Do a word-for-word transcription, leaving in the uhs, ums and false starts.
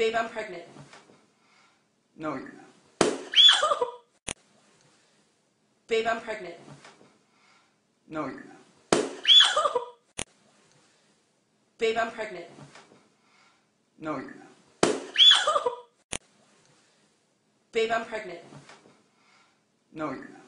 Babe, I'm pregnant. No, you're not. Babe, I'm pregnant. No, you're not. Babe, I'm pregnant. No, you're not. Babe, I'm pregnant. No, you're not.